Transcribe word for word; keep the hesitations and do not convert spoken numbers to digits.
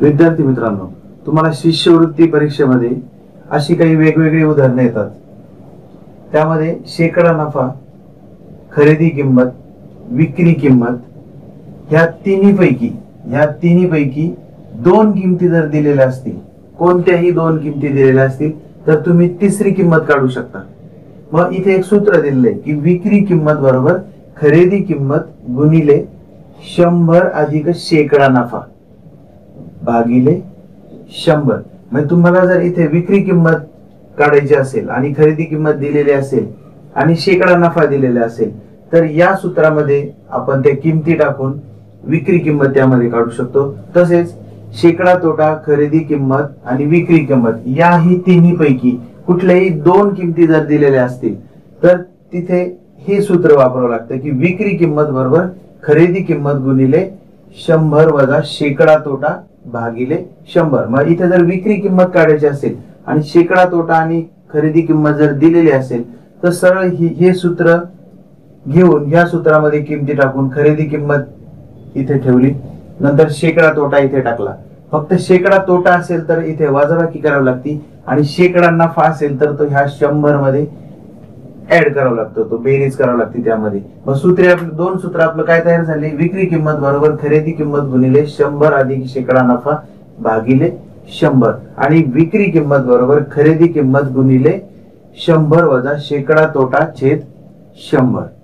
विद्यार्थी मित्रांनो, तुम्हाला शिष्यवृत्ती परीक्षेमध्ये अशी काही वेगवेगळी उदाहरणे येतात। त्यामध्ये शेकडा नफा, खरेदी किंमत, विक्री किंमत ह्या तिन्ही पैकी ह्या तिन्ही पैकी दोन किमती जर दिलेल्या असतील, कोणत्याही दोन किमती दिलेल्या असतील तर तुम्ही तिसरी किंमत काढू शकता। मग इथे एक सूत्र दिले की विक्री किंमत बरोबर खरेदी किंमत गुणिले शंभर अधिक शेकडा नफा भागिले शंभर। म्हणजे तुम्हाला जर इथे विक्री किंमत काढायची असेल आणि खरेदी किंमत दिलेली असेल आणि शेकडा नफा दिलेला असेल तर या सूत्रामध्ये आपण त्या किमती टाकून विक्री किंमत त्यामध्ये काढू शकतो। तसेच शेकडा तोटा, खरेदी किंमत आणि विक्री किंमत याही तिन्ही पैकी कुठल्याही दोन किमती जर दिलेल्या असतील तर तिथे हे सूत्र वापरावं लागतं की विक्री किंमत बरोबर खरेदी किंमत गुणिले शंभर वजा शेकडा तोटा भागिले शंभर। मग इथे जर विक्री किंमत काढायची असेल आणि शेकडा तोटा आणि खरेदी किंमत जर दिलेली असेल तर सरळ हे सूत्र घेऊन या सूत्रामध्ये किमती टाकून खरेदी किंमत इथे ठेवली, नंतर शेकडा तोटा इथे टाकला। फक्त शेकडा तोटा असेल तर इथे वजाबाकी करावी लागती आणि शेकडा नफा असेल तर तो ह्या शंभर मध्ये ऍड करावा लागतो, तो बेरीज करावी लागते त्यामध्ये। मग सूत्रे आपलं दोन सूत्र आपलं काय तयार झाले, विक्री किंमत बरोबर खरेदी किंमत गुणिले शंभर अधिक शेकडा नफा भागिले शंभर आणि विक्री किंमत बरोबर खरेदी किंमत गुणिले शंभर वजा शेकडा तोटा छेद शंभर।